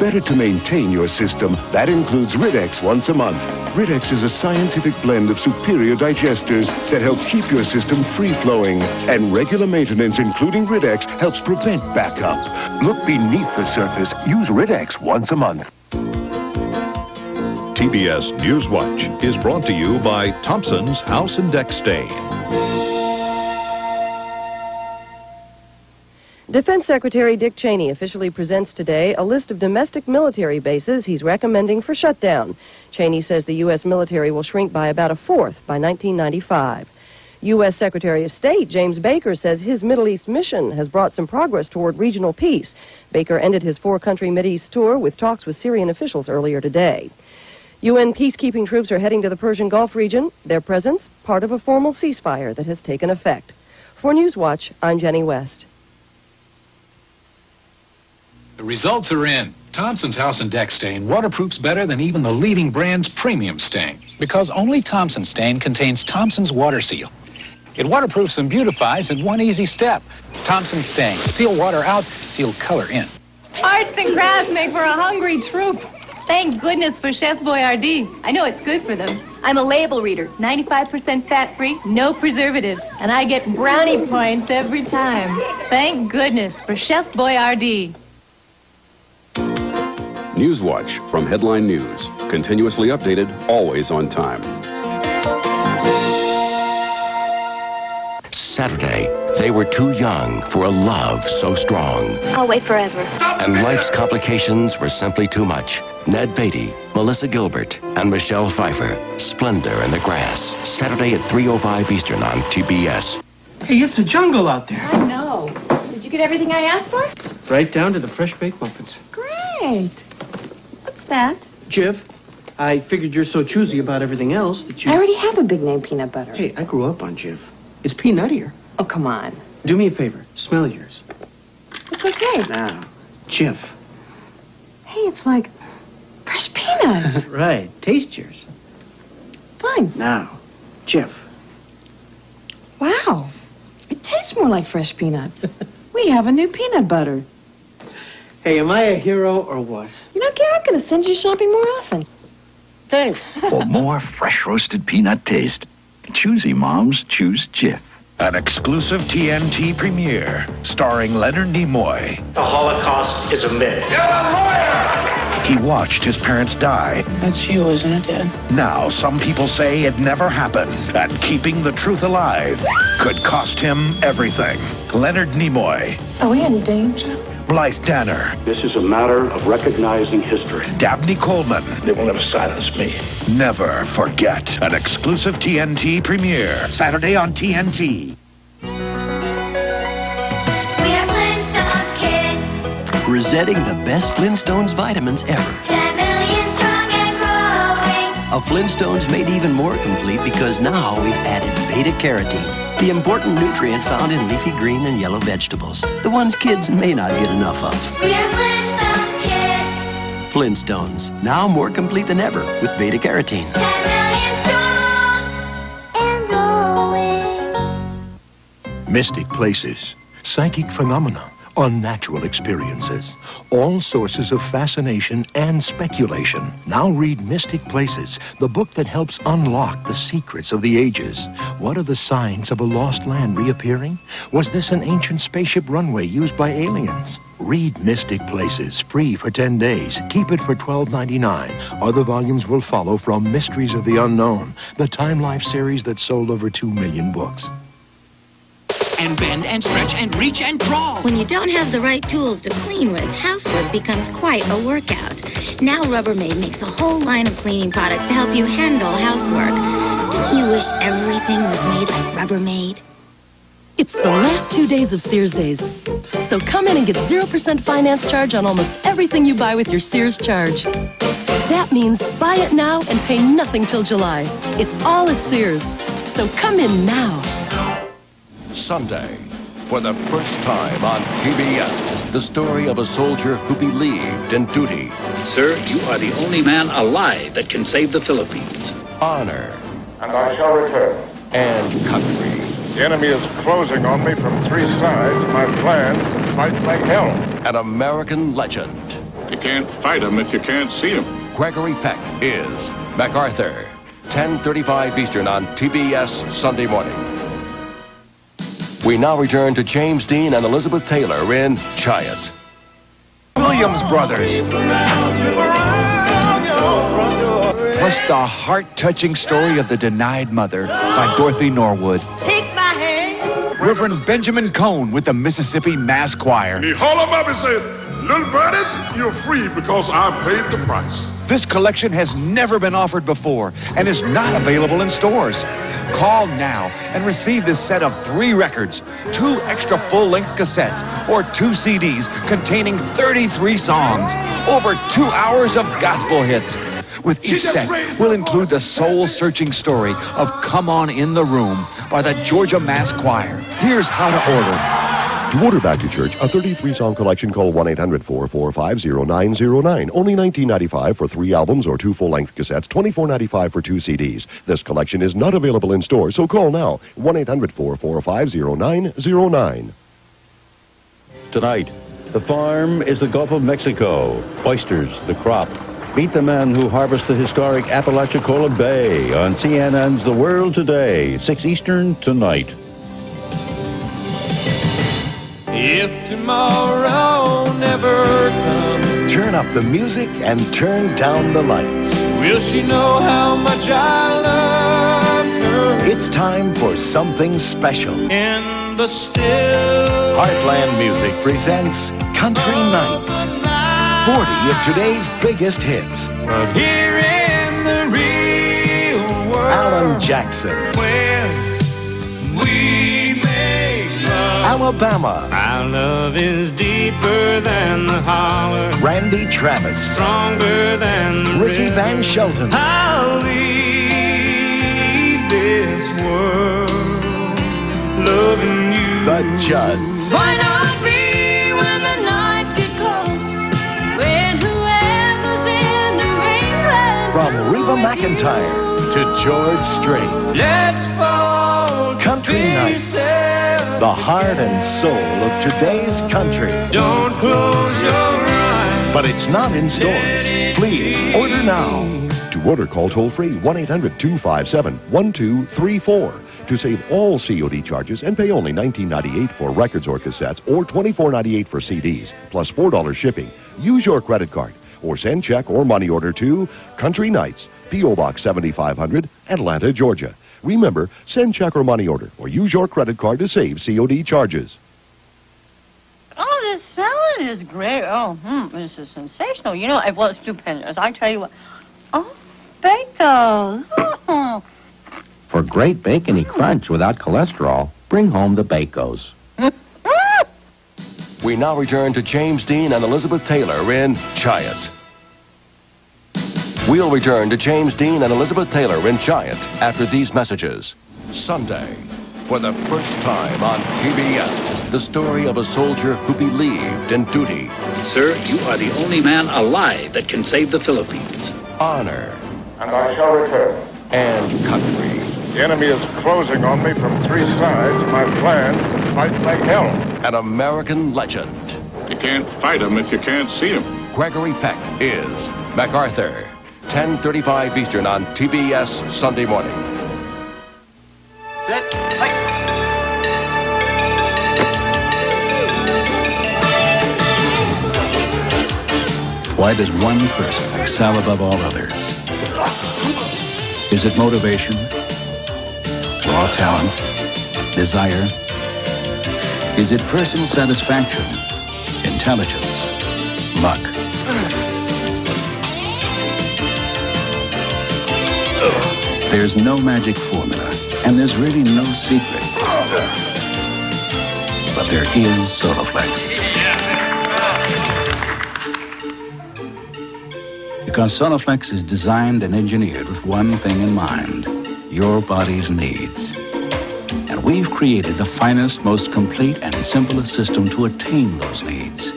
Better to maintain your system. That includes Rid-X once a month. Rid-X is a scientific blend of superior digesters that help keep your system free-flowing. And regular maintenance, including Rid-X, helps prevent backup. Look beneath the surface. Use Rid-X once a month. T B S Newswatch is brought to you by Thompson's House and Deck Stay. Defense Secretary Dick Cheney officially presents today a list of domestic military bases he's recommending for shutdown. Cheney says the U S military will shrink by about a fourth by nineteen ninety-five. U S Secretary of State James Baker says his Middle East mission has brought some progress toward regional peace. Baker ended his four-country Mideast tour with talks with Syrian officials earlier today. U N peacekeeping troops are heading to the Persian Gulf region. Their presence, part of a formal ceasefire that has taken effect. For Newswatch, I'm Jenny West. The results are in. Thompson's House and Deck Stain waterproofs better than even the leading brand's premium stain. Because only Thompson Stain contains Thompson's Water Seal. It waterproofs and beautifies in one easy step. Thompson Stain. Seal water out, seal color in. Arts and crafts make for a hungry troop. Thank goodness for Chef Boyardee. I know it's good for them. I'm a label reader, ninety-five percent fat-free, no preservatives, and I get brownie points every time. Thank goodness for Chef Boyardee. Newswatch from Headline News. Continuously updated, always on time. Saturday, they were too young for a love so strong. I'll wait forever. And life's complications were simply too much. Ned Beatty, Melissa Gilbert, and Michelle Pfeiffer. Splendor in the Grass. Saturday at three oh five Eastern on T B S. Hey, it's a jungle out there. I know. Did you get everything I asked for? Right down to the fresh baked muffins. Great. What's that? Jif. I figured you're so choosy about everything else that you... I already have a big name peanut butter. Hey, I grew up on Jif. It's peanuttier. Oh, come on. Do me a favor. Smell yours. It's okay. Now, Jif. Hey, it's like fresh peanuts. Right. Taste yours. Fine. Now, Jif. Wow. It tastes more like fresh peanuts. We have a new peanut butter. Hey, am I a hero or what? You know, Gary, I'm going to send you shopping more often. Thanks. For more fresh roasted peanut taste. Choosy moms choose Jif. An exclusive T N T premiere starring Leonard Nimoy. The Holocaust is a myth. You're a lawyer! He watched his parents die. That's you, isn't it, Dad? Now, some people say it never happened, and keeping the truth alive could cost him everything. Leonard Nimoy. Are we in danger? Blythe Danner. This is a matter of recognizing history. Dabney Coleman. They will never silence me. Never Forget. An exclusive T N T premiere. Saturday on T N T. Presenting the best Flintstones vitamins ever. ten million strong and growing. A Flintstones made even more complete because now we've added beta-carotene, the important nutrient found in leafy green and yellow vegetables, the ones kids may not get enough of. We are Flintstones kids. Flintstones, now more complete than ever with beta-carotene. ten million strong and growing. Mystic places, psychic phenomena. Unnatural experiences. All sources of fascination and speculation. Now read Mystic Places, the book that helps unlock the secrets of the ages. What are the signs of a lost land reappearing? Was this an ancient spaceship runway used by aliens? Read Mystic Places, free for ten days. Keep it for twelve ninety-nine. Other volumes will follow from Mysteries of the Unknown, the Time Life series that sold over two million books. And bend and stretch and reach and crawl. When you don't have the right tools to clean with, housework becomes quite a workout. Now Rubbermaid makes a whole line of cleaning products to help you handle housework. Don't you wish everything was made like Rubbermaid? It's the last two days of Sears Days. So come in and get zero percent finance charge on almost everything you buy with your Sears charge. That means buy it now and pay nothing till July. It's all at Sears. So come in now. Sunday, for the first time on T B S, the story of a soldier who believed in duty. Sir, you are the only man alive that can save the Philippines. Honor. And I shall return. And country. The enemy is closing on me from three sides. My plan is to fight like hell. An American legend. You can't fight him if you can't see him. Gregory Peck is MacArthur. ten thirty-five Eastern on T B S Sunday morning. We now return to James Dean and Elizabeth Taylor in Giant. Williams Brothers. Plus the heart-touching story of the denied mother by Dorothy Norwood. Take my hand. Reverend Benjamin Cone with the Mississippi Mass Choir. He hauled him up and said, "Little brothers, you're free because I paid the price." This collection has never been offered before and is not available in stores. Call now and receive this set of three records, two extra full-length cassettes, or two C Ds containing thirty-three songs, over two hours of gospel hits. With each set, we'll include the soul-searching story of Come On In The Room by the Georgia Mass Choir. Here's how to order. To order Back to Church, a thirty-three song collection, call one eight hundred, four four five, zero nine zero nine. Only nineteen ninety-five dollars for three albums or two full-length cassettes, twenty-four ninety-five for two C Ds. This collection is not available in stores, so call now, one eight hundred, four four five, zero nine zero nine. Tonight, the farm is the Gulf of Mexico. Oysters, the crop. Meet the men who harvest the historic Apalachicola Bay on C N N's The World Today, six Eastern tonight. If tomorrow never comes, turn up the music and turn down the lights. Will she know how much I love her? It's time for something special. In the still Heartland Music presents Country Nights. forty of today's biggest hits. But here in the real world, Alan Jackson. When we Alabama. Our love is deeper than the holler. Randy Travis. Stronger than the Ricky river. Van Shelton. I'll leave this world loving you. The Judds. Why not be when the nights get cold? When whoever's in the ring runs. From Reba McEntire you. To George Strait. Let's fall. Country Nights. The heart and soul of today's country. Don't close your eyes. But it's not in stores. Please order now. To order, call toll-free one eight hundred, two five seven, one two three four. To save all C O D charges and pay only nineteen ninety-eight dollars for records or cassettes or twenty-four ninety-eight dollars for C Ds, plus four dollars shipping, use your credit card or send check or money order to Country Nights, P O Box seventy-five hundred, Atlanta, Georgia. Remember, send check or money order, or use your credit card to save C O D charges. All this salad It is great. Oh, hmm, this is sensational. You know, well, it's stupendous. I tell you what. Oh, bacon. Oh. For great bacony crunch without cholesterol, bring home the Bacos. We now return to James Dean and Elizabeth Taylor in Giant. We'll return to James Dean and Elizabeth Taylor in Giant after these messages. Sunday, for the first time on T B S, the story of a soldier who believed in duty. Sir, you are the only man alive that can save the Philippines. Honor. And I shall return. And country. The enemy is closing on me from three sides. My plan to fight like hell. An American legend. You can't fight him if you can't see him. Gregory Peck is MacArthur. ten thirty-five Eastern on T B S Sunday morning. Sit tight. Why does one person excel above all others? Is it motivation? Raw talent? Desire? Is it personal satisfaction? Intelligence? Luck? There's no magic formula, and there's really no secret. But there is Solaflex. Because Solaflex is designed and engineered with one thing in mind. Your body's needs. And we've created the finest, most complete, and simplest system to attain those needs.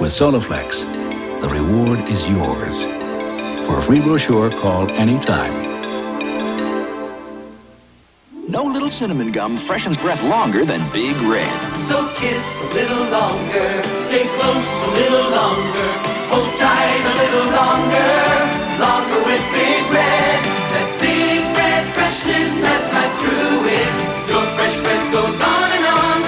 With Solaflex, the reward is yours. For a free brochure, call anytime. No little cinnamon gum freshens breath longer than Big Red. So kiss a little longer, stay close a little longer, hold tight a little longer, longer with Big Red. That Big Red freshness that's not through it. Your fresh breath goes on and on.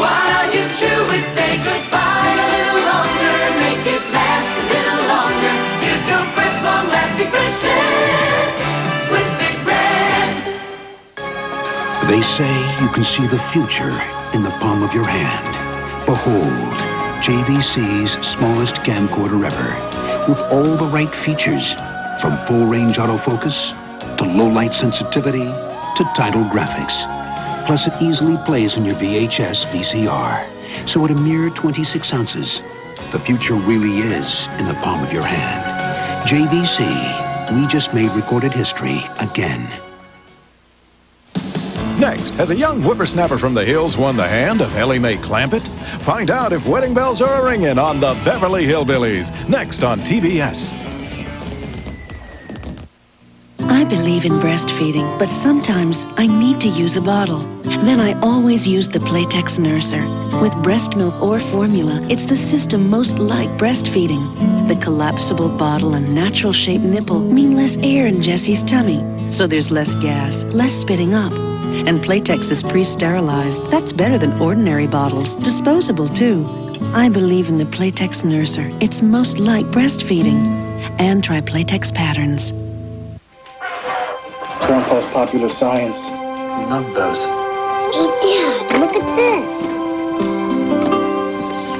While you chew it, say goodbye a little longer. Make it last a little longer. Give your breath long-lasting freshness with Big Red. They say you can see the future in the palm of your hand. Behold, J V C's smallest camcorder ever. With all the right features, from full-range autofocus to low-light sensitivity to tidal graphics. Plus, it easily plays on your V H S V C R. So at a mere twenty-six ounces, the future really is in the palm of your hand. J V C, we just made recorded history again. Next, has a young whippersnapper from the hills won the hand of Ellie Mae Clampett? Find out if wedding bells are ringing on the Beverly Hillbillies. Next on T B S. I believe in breastfeeding, but sometimes I need to use a bottle. Then I always use the Playtex Nurser. With breast milk or formula, it's the system most like breastfeeding. The collapsible bottle and natural-shaped nipple mean less air in Jessie's tummy, so there's less gas, less spitting up. And Playtex is pre-sterilized. That's better than ordinary bottles. Disposable, too. I believe in the Playtex Nurser. It's most like breastfeeding. And try Playtex Patterns. Grandpa's popular science. I love those. Hey, Dad, look at this.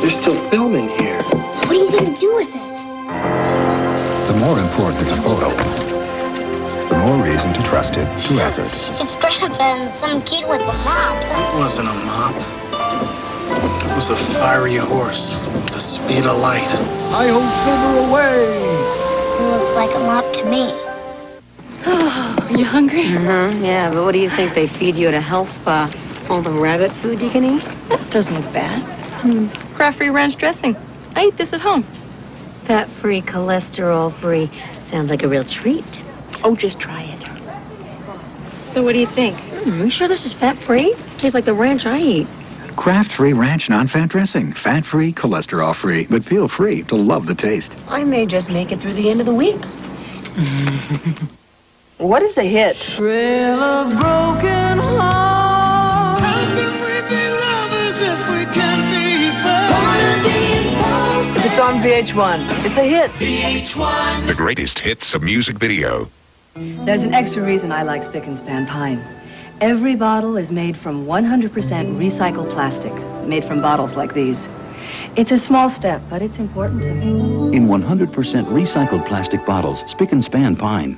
There's still film in here. What are you going to do with it? The more important the photo, the more reason to trust it to record. It's grabbing some kid with a mop. It wasn't a mop. It was a fiery horse with the speed of light. I hold silver away. It looks like a mop to me. Oh, are you hungry? Mm-hmm, yeah, but what do you think they feed you at a health spa? All the rabbit food you can eat? This doesn't look bad. Mm. Crafty ranch dressing. I eat this at home. Fat-free, cholesterol-free. Sounds like a real treat. Oh, just try it. So what do you think? Mm, you sure this is fat-free? Tastes like the ranch I eat. Kraft-free ranch non-fat dressing. Fat-free, cholesterol-free. But feel free to love the taste. I may just make it through the end of the week. What is a hit? Trail of broken hearts. How can we be lovers if we can't be friends? It's on V H one. It's a hit. V H one. The greatest hits of music video. There's an extra reason I like Spick and Span Pine. Every bottle is made from one hundred percent recycled plastic, made from bottles like these. It's a small step, but it's important to me. In one hundred percent recycled plastic bottles, Spick and Span Pine.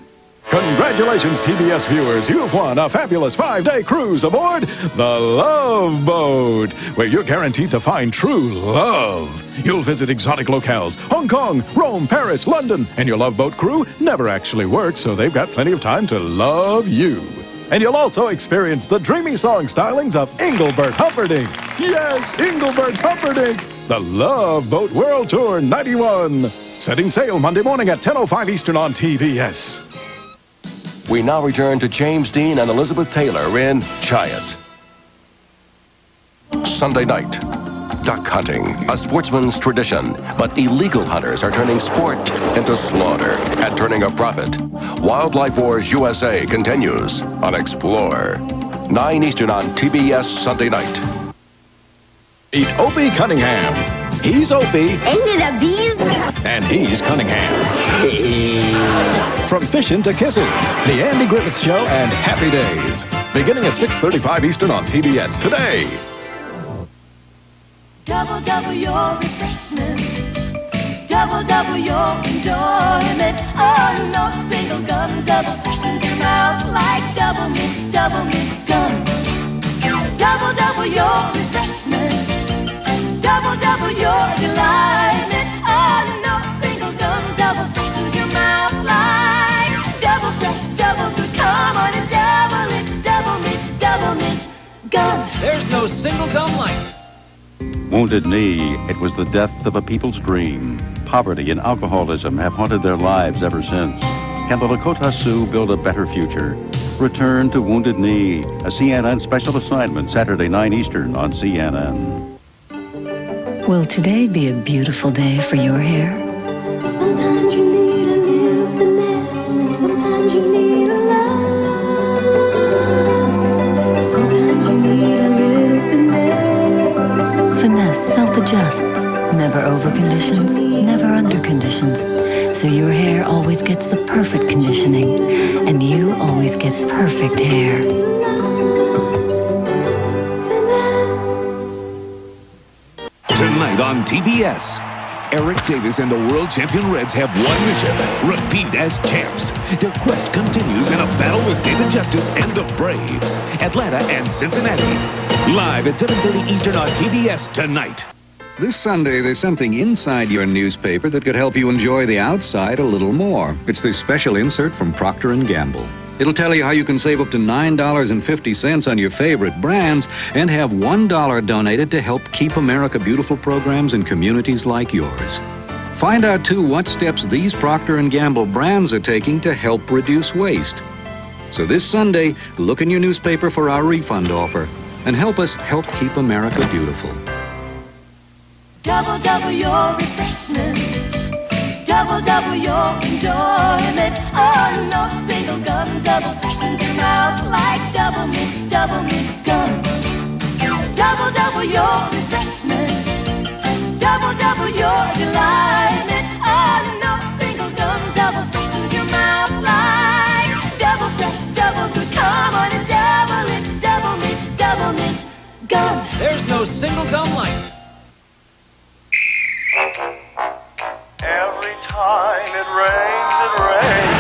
Congratulations, T B S viewers. You've won a fabulous five-day cruise aboard The Love Boat, where you're guaranteed to find true love. You'll visit exotic locales, Hong Kong, Rome, Paris, London, and your Love Boat crew never actually works, so they've got plenty of time to love you. And you'll also experience the dreamy song stylings of Engelbert Humperdinck. Yes, Engelbert Humperdinck. The Love Boat World Tour ninety-one. Setting sail Monday morning at ten oh five Eastern on T B S. We now return to James Dean and Elizabeth Taylor in Giant. Sunday night, duck hunting, a sportsman's tradition. But illegal hunters are turning sport into slaughter and turning a profit. Wildlife Wars U S A continues on Explore. nine Eastern on T B S Sunday night. Meet Opie Cunningham. He's Opie. Ain't it a beast? And he's Cunningham. From fishing to kissing, The Andy Griffith Show and Happy Days. Beginning at six thirty-five Eastern on T B S today. Double, double your refreshment. Double, double your enjoyment. Oh, no single gum. Double freshens your mouth like double mint, double mint gum. Double, double your refreshment. Double, double your delight. Oh, no single gum. Double freshens your mouth like double fresh, double good, come on and double it, double mint, double mint gum. There's no single gum like it. Wounded Knee, it was the death of a people's dream. Poverty and alcoholism have haunted their lives ever since. Can the Lakota Sioux build a better future? Return to Wounded Knee, a C N N special assignment, Saturday nine Eastern on C N N. Will today be a beautiful day for your hair? Sometimes you need Sometimes you need a love. Sometimes you need a little finesse. Finesse self-adjusts. Never over-conditions, never under-conditions. So your hair always gets the perfect conditioning. And you always get perfect hair. Tonight on T B S. Eric Davis and the world champion Reds have one mission, repeat as champs. Their quest continues in a battle with David Justice and the Braves, Atlanta and Cincinnati. Live at seven thirty Eastern on T B S tonight. This Sunday, there's something inside your newspaper that could help you enjoy the outside a little more. It's this special insert from Procter and Gamble. It'll tell you how you can save up to nine dollars and fifty cents on your favorite brands and have one dollar donated to help Keep America Beautiful programs in communities like yours. Find out, too, what steps these Procter and Gamble brands are taking to help reduce waste. So this Sunday, look in your newspaper for our refund offer and help us help Keep America Beautiful. Double, double your refreshments. Double, double your enjoyment. Oh, no single gum. Double freshens your mouth like double mint, double mint gum. Double, double your refreshment. Double, double your delight. Oh, no single gum. Double freshens your mouth like double fresh, double good. Come on and double it, double mint, double mint gum. There's no single gum like it. Time it rains, it rains.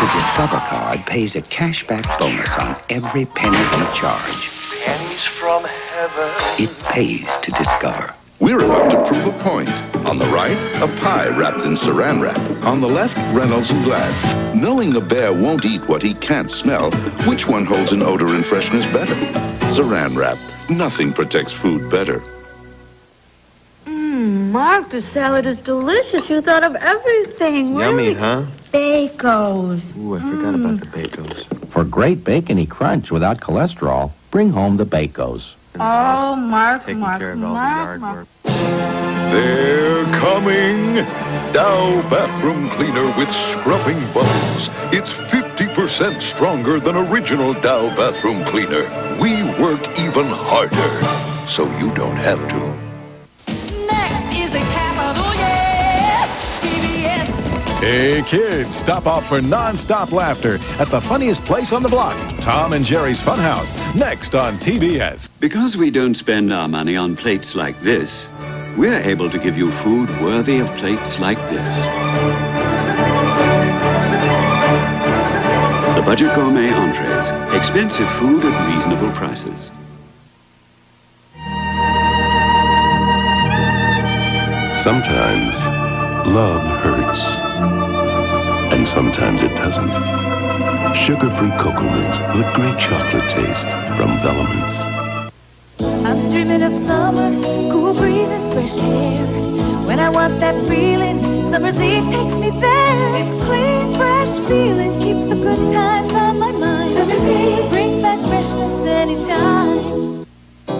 The Discover card pays a cashback bonus on every penny you charge. Pennies from heaven. It pays to discover. We're about to prove a point. On the right, a pie wrapped in saran wrap. On the left, Reynolds and Glad. Knowing a bear won't eat what he can't smell, which one holds an odor and freshness better? Saran wrap. Nothing protects food better. Mark, the salad is delicious. You thought of everything. Yummy, really? Huh? Bacos. Ooh, I forgot mm. about the Bacos. For great bacony crunch without cholesterol, bring home the Bacos. Oh, house, Mark, Mark, care of all Mark, the Mark. They're coming. Dow Bathroom Cleaner with Scrubbing Bubbles. It's fifty percent stronger than original Dow Bathroom Cleaner. We work even harder, so you don't have to. Hey, kids, stop off for non-stop laughter at the funniest place on the block, Tom and Jerry's Funhouse, next on T B S. Because we don't spend our money on plates like this, we're able to give you food worthy of plates like this. The Budget Gourmet Entrees, expensive food at reasonable prices. Sometimes love hurts, and sometimes it doesn't. Sugar-free cocoa milk with great chocolate taste from Vellaments. I'm dreaming of summer, cool breezes, fresh air. When I want that feeling, summer's eve takes me there. It's clean, fresh feeling, keeps the good times on my mind. Summer's eve brings back freshness anytime.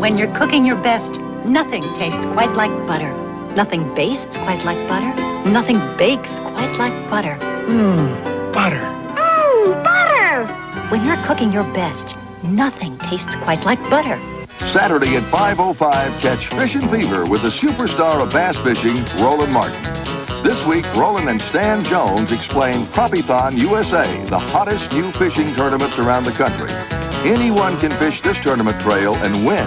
When you're cooking your best, nothing tastes quite like butter. Nothing bastes quite like butter. Nothing bakes quite like butter. Mmm, butter. Mmm, butter! When you're cooking your best, nothing tastes quite like butter. Saturday at five oh five, catch Fish and Fever with the superstar of bass fishing, Roland Martin. This week, Roland and Stan Jones explain Crappie-thon U S A, the hottest new fishing tournaments around the country. Anyone can fish this tournament trail and win.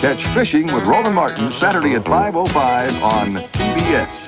Catch Fishing with Roland Martin Saturday at five oh five on T B S.